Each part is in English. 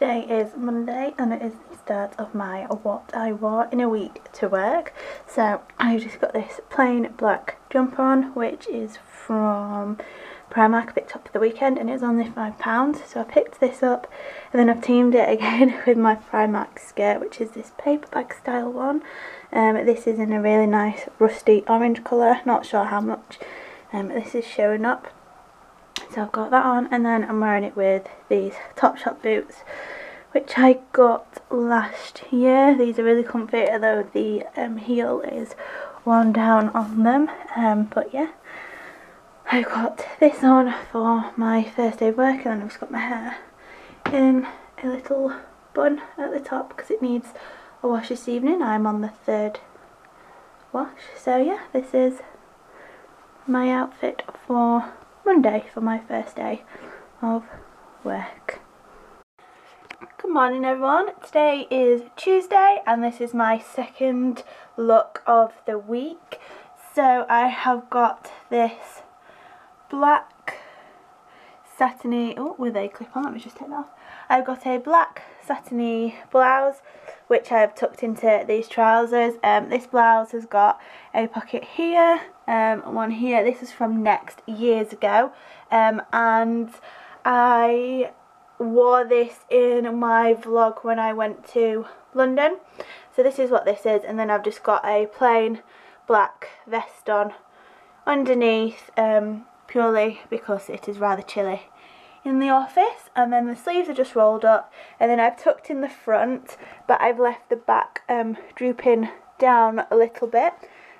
Today is Monday and it is the start of my what I wore in a week to work. So I've just got this plain black jumper on, which is from Primark. I picked up for the weekend and it was only £5, so I picked this up and then I've teamed it again with my Primark skirt, which is this paper bag style one. This is in a really nice rusty orange colour, not sure how much this is showing up. So I've got that on, and then I'm wearing it with these Topshop boots, which I got last year. These are really comfy, although the heel is worn down on them. But yeah, I've got this on for my first day of work, and then I've just got my hair in a little bun at the top because it needs a wash this evening. I'm on the third wash, so yeah, this is my outfit for Monday for my first day of work. Good morning everyone, today is Tuesday and this is my second look of the week. So I have got this black satiny, oh with a clip on, let me just take that off. I've got a black satiny blouse which I have tucked into these trousers. This blouse has got a pocket here, one here. This is from Next years ago, and I wore this in my vlog when I went to London. So this is what this is, and then I've just got a plain black vest on underneath, purely because it is rather chilly in the office. And then the sleeves are just rolled up, and then I've tucked in the front but I've left the back drooping down a little bit,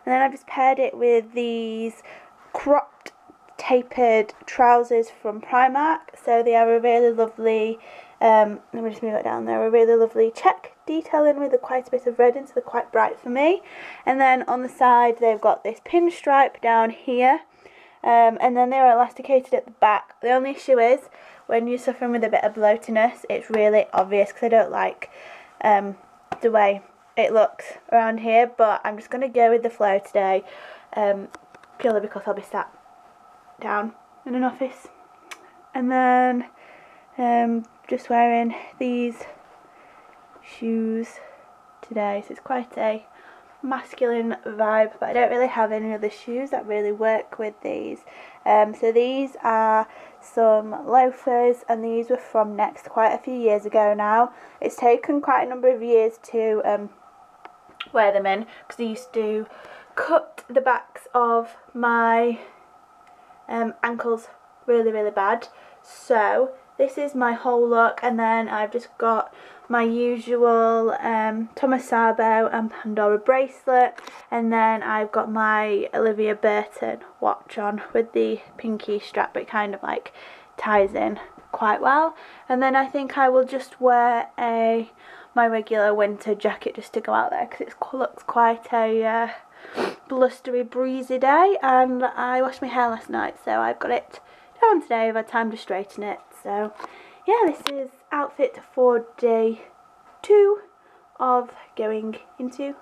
and then I've just paired it with these cropped tapered trousers from Primark. So they are a really lovely, let me just move it down there, a really lovely check detailing with quite a bit of red in, so they're quite bright for me. And then on the side they've got this pinstripe down here, and then they're elasticated at the back. The only issue is when you're suffering with a bit of bloatiness, it's really obvious because I don't like the way it looks around here, but I'm just going to go with the flow today, purely because I'll be sat down in an office. And then just wearing these shoes today, so it's quite a masculine vibe, but I don't really have any other shoes that really work with these. So these are some loafers, and these were from Next quite a few years ago now. It's taken quite a number of years to wear them in because I used to cut the backs of my ankles really bad. So this is my whole look, and then I've just got my usual Thomas Sabo and Pandora bracelet, and then I've got my Olivia Burton watch on with the pinky strap, but kind of like ties in quite well. And then I think I will just wear my regular winter jacket just to go out there because it looks quite a blustery breezy day, and I washed my hair last night so I've got it down today. I've had time to straighten it. So yeah, this is outfit for day 2 of going into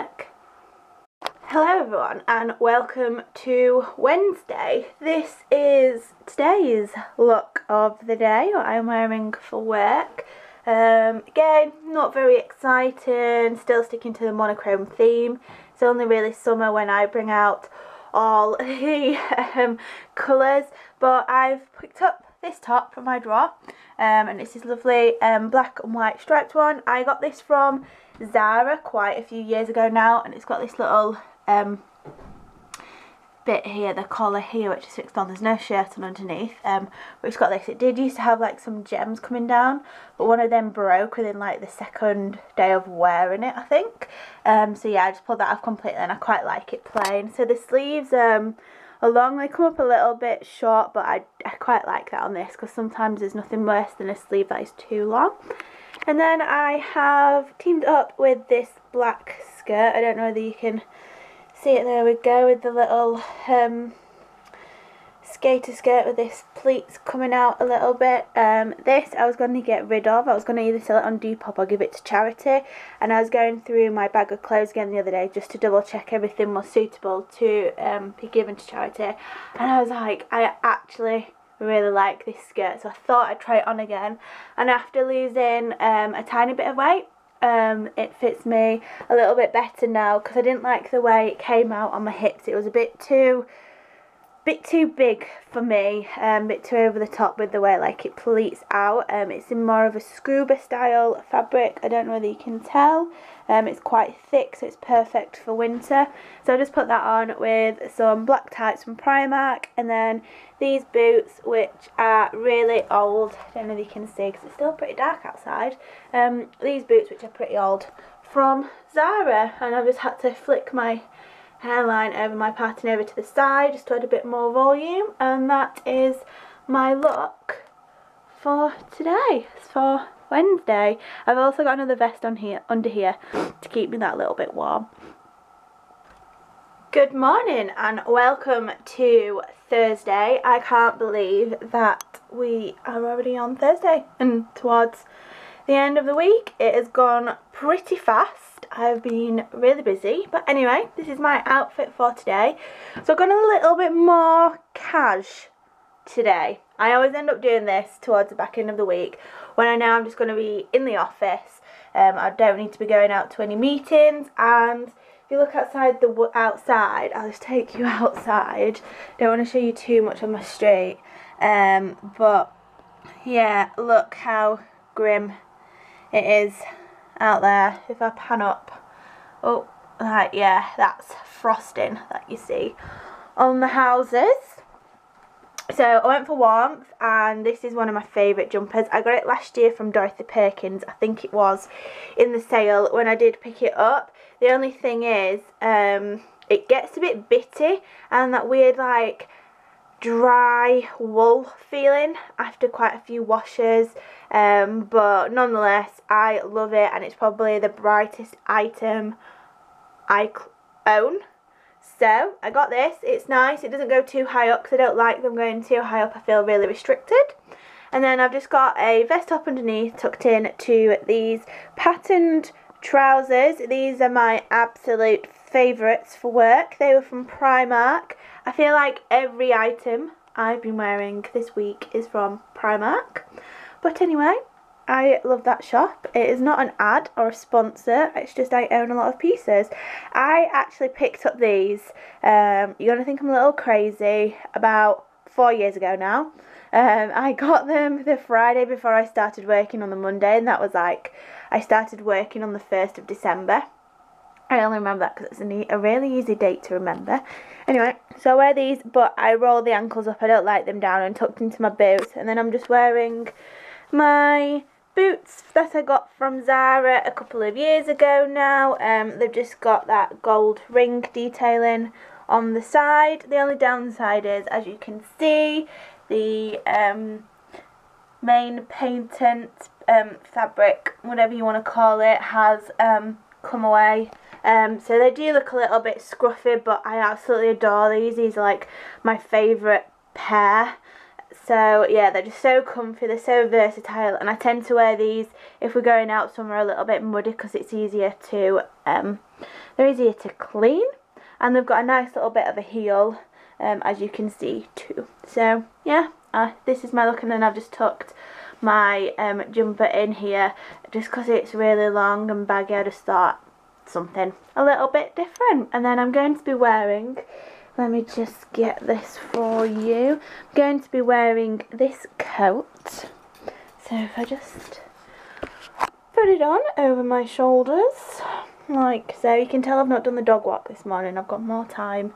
work. Hello everyone and welcome to Wednesday. This is today's look of the day, what I'm wearing for work. Again, not very exciting, still sticking to the monochrome theme. It's only really summer when I bring out all the colours, but I've picked up this top from my drawer, and it's this lovely black and white striped one. I got this from Zara quite a few years ago now, and it's got this little bit here, the collar here, which is fixed on. There's no shirt on underneath, but it's got this. It did used to have like some gems coming down, but one of them broke within like the second day of wearing it, I think. So yeah, I just pulled that off completely, and I quite like it plain. So the sleeves along, they come up a little bit short, but I quite like that on this because sometimes there's nothing worse than a sleeve that is too long. And then I have teamed up with this black skirt. I don't know whether you can see it, there we go, with the little skater skirt with this pleats coming out a little bit. This I was going to get rid of. I was going to either sell it on Depop or give it to charity, and I was going through my bag of clothes again the other day just to double check everything was suitable to be given to charity, and I was like, I actually really like this skirt, so I thought I'd try it on again. And after losing a tiny bit of weight, it fits me a little bit better now, because I didn't like the way it came out on my hips. It was a bit too big for me, a bit too over the top with the way like it pleats out. It's in more of a scuba style fabric. I don't know whether you can tell. It's quite thick, so it's perfect for winter. So I just put that on with some black tights from Primark, and then these boots, which are really old. I don't know if you can see because it's still pretty dark outside. These boots, which are pretty old, from Zara, and I've just had to flick my hairline over my pattern over to the side just to add a bit more volume. And that is my look for today. It's for Wednesday. I've also got another vest on here, under here, to keep me that little bit warm. Good morning and welcome to Thursday. I can't believe that we are already on Thursday and towards the end of the week. It has gone pretty fast. I've been really busy, but anyway, this is my outfit for today. So I've gone a little bit more cash today. I always end up doing this towards the back end of the week when I know I'm just going to be in the office. I don't need to be going out to any meetings, and if you look outside the outside, I'll just take you outside. Don't want to show you too much on my street, but yeah, look how grim it is out there. If I pan up, oh, right, yeah, that's frosting that you see on the houses. So I went for warmth, and this is one of my favourite jumpers. I got it last year from Dorothy Perkins. I think it was in the sale when I did pick it up. The only thing is, it gets a bit bitty and that weird like dry wool feeling after quite a few washes, but nonetheless I love it, and it's probably the brightest item I own. So I got this. It's nice. It doesn't go too high up because I don't like them going too high up. I feel really restricted. And then I've just got a vest top underneath tucked in to these patterned trousers. These are my absolute favourites for work. They were from Primark. I feel like every item I've been wearing this week is from Primark. But anyway, I love that shop. It is not an ad or a sponsor, it's just I own a lot of pieces. I actually picked up these, you're going to think I'm a little crazy, about 4 years ago now. I got them the Friday before I started working on the Monday, and that was like, I started working on the 1st of December. I only remember that because it's a really easy date to remember. Anyway, so I wear these, but I roll the ankles up. I don't like them down and tucked into my boots. And then I'm just wearing my boots that I got from Zara a couple of years ago now. They've just got that gold ring detailing on the side. The only downside is, as you can see, the main patent fabric, whatever you want to call it, has come away. So they do look a little bit scruffy, but I absolutely adore these. These are like my favourite pair. So yeah, they're just so comfy, they're so versatile, and I tend to wear these if we're going out somewhere a little bit muddy because it's easier to, they're easier to clean, and they've got a nice little bit of a heel, as you can see too. So yeah, this is my look, and then I've just tucked my jumper in here just because it's really long and baggy. I just thought something a little bit different. And then I'm going to be wearing, let me just get this for you, I'm going to be wearing this coat. So if I just put it on over my shoulders like so, you can tell I've not done the dog walk this morning. I've got more time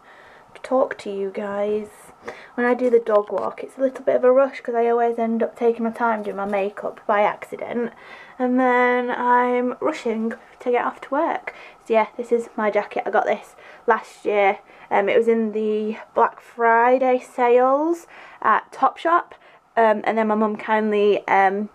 to talk to you guys. When I do the dog walk, it's a little bit of a rush because I always end up taking my time doing my makeup by accident, and then I'm rushing to get off to work. So yeah, this is my jacket. I got this last year. It was in the Black Friday sales at Topshop, and then my mum kindly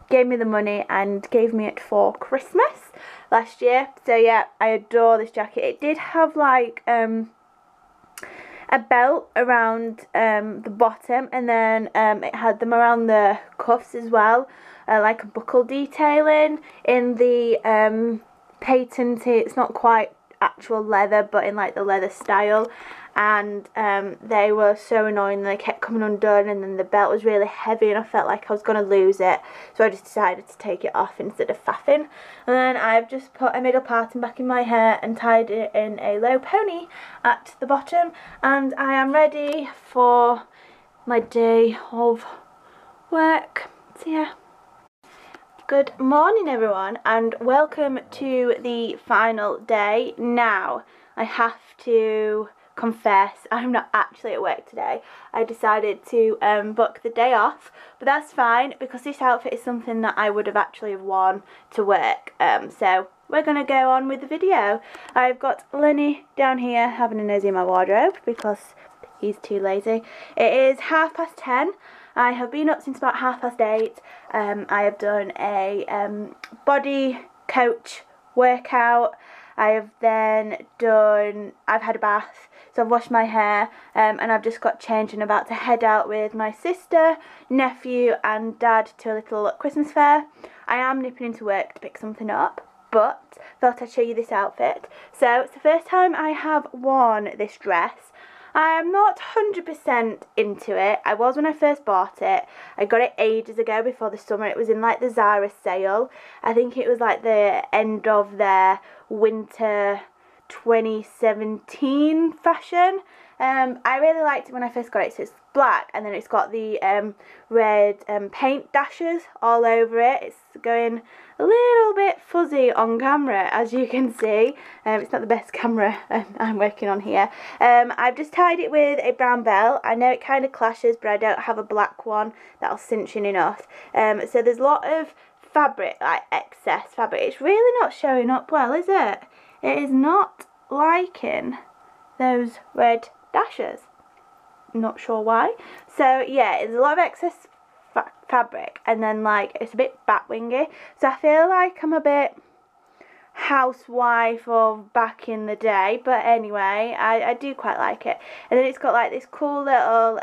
gave me the money and gave me it for Christmas last year. So yeah, I adore this jacket. It did have like a belt around the bottom, and then it had them around the cuffs as well, like a buckle detailing in the patent. It's not quite actual leather, but in like the leather style. and they were so annoying and they kept coming undone, and then the belt was really heavy and I felt like I was going to lose it, so I just decided to take it off instead of faffing. And then I've just put a middle parting back in my hair and tied it in a low pony at the bottom, and I am ready for my day of work. So yeah. Good morning everyone and welcome to the final day. Now I have to confess I'm not actually at work today. I decided to book the day off, but that's fine because this outfit is something that I would have actually worn to work, so we're gonna go on with the video. I've got Lenny down here having a nosy in my wardrobe because he's too lazy. It is 10:30. I have been up since about 8:30. I have done a body coach workout. I have then done, I've had a bath, so I've washed my hair, and I've just got changed and about to head out with my sister, nephew and dad to a little Christmas fair. I am nipping into work to pick something up, but thought I'd show you this outfit. So it's the first time I have worn this dress. I am not 100% into it. I was when I first bought it. I got it ages ago before the summer. It was in like the Zara sale. I think it was like the end of their winter 2017 fashion. I really liked it when I first got it. So it's black and then it's got the red paint dashes all over it. It's going a little bit fuzzy on camera, as you can see. It's not the best camera I'm working on here. I've just tied it with a brown belt. I know it kind of clashes, but I don't have a black one that'll cinch in enough. So there's a lot of fabric, like excess fabric. It's really not showing up well, is it? It is not liking those red dashes. Not sure why. So yeah, it's a lot of excess fabric, and then like it's a bit batwingy, so I feel like I'm a bit housewife of back in the day, but anyway, I do quite like it. And then it's got like this cool little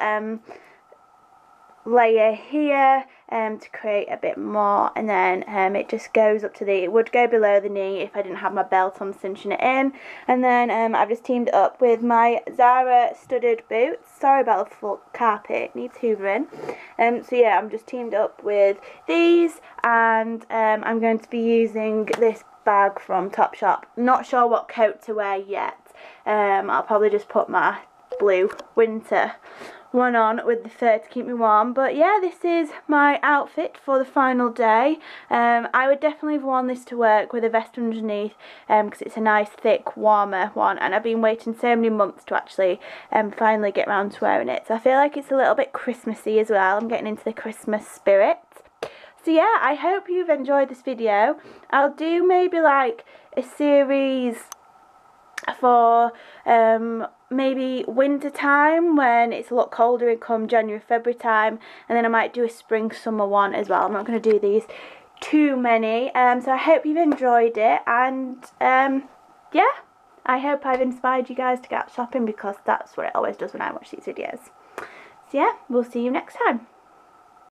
layer here to create a bit more, and then it just goes up to the, it would go below the knee if I didn't have my belt on cinching it in. And then I've just teamed up with my Zara studded boots. Sorry about the full carpet, needs hoovering. So yeah, I'm just teamed up with these, and I'm going to be using this bag from Topshop. Not sure what coat to wear yet. I'll probably just put my blue winter one on with the fur to keep me warm. But yeah, this is my outfit for the final day. I would definitely have worn this to work with a vest underneath, because it's a nice thick warmer one, and I've been waiting so many months to actually finally get round to wearing it. So I feel like it's a little bit Christmassy as well. I'm getting into the Christmas spirit. So yeah, I hope you've enjoyed this video. I'll do maybe like a series for maybe winter time when it's a lot colder and come January, February time, and then I might do a spring summer one as well. I'm not going to do these too many, so I hope you've enjoyed it, and yeah, I hope I've inspired you guys to get out shopping, because that's what it always does when I watch these videos. So yeah, we'll see you next time.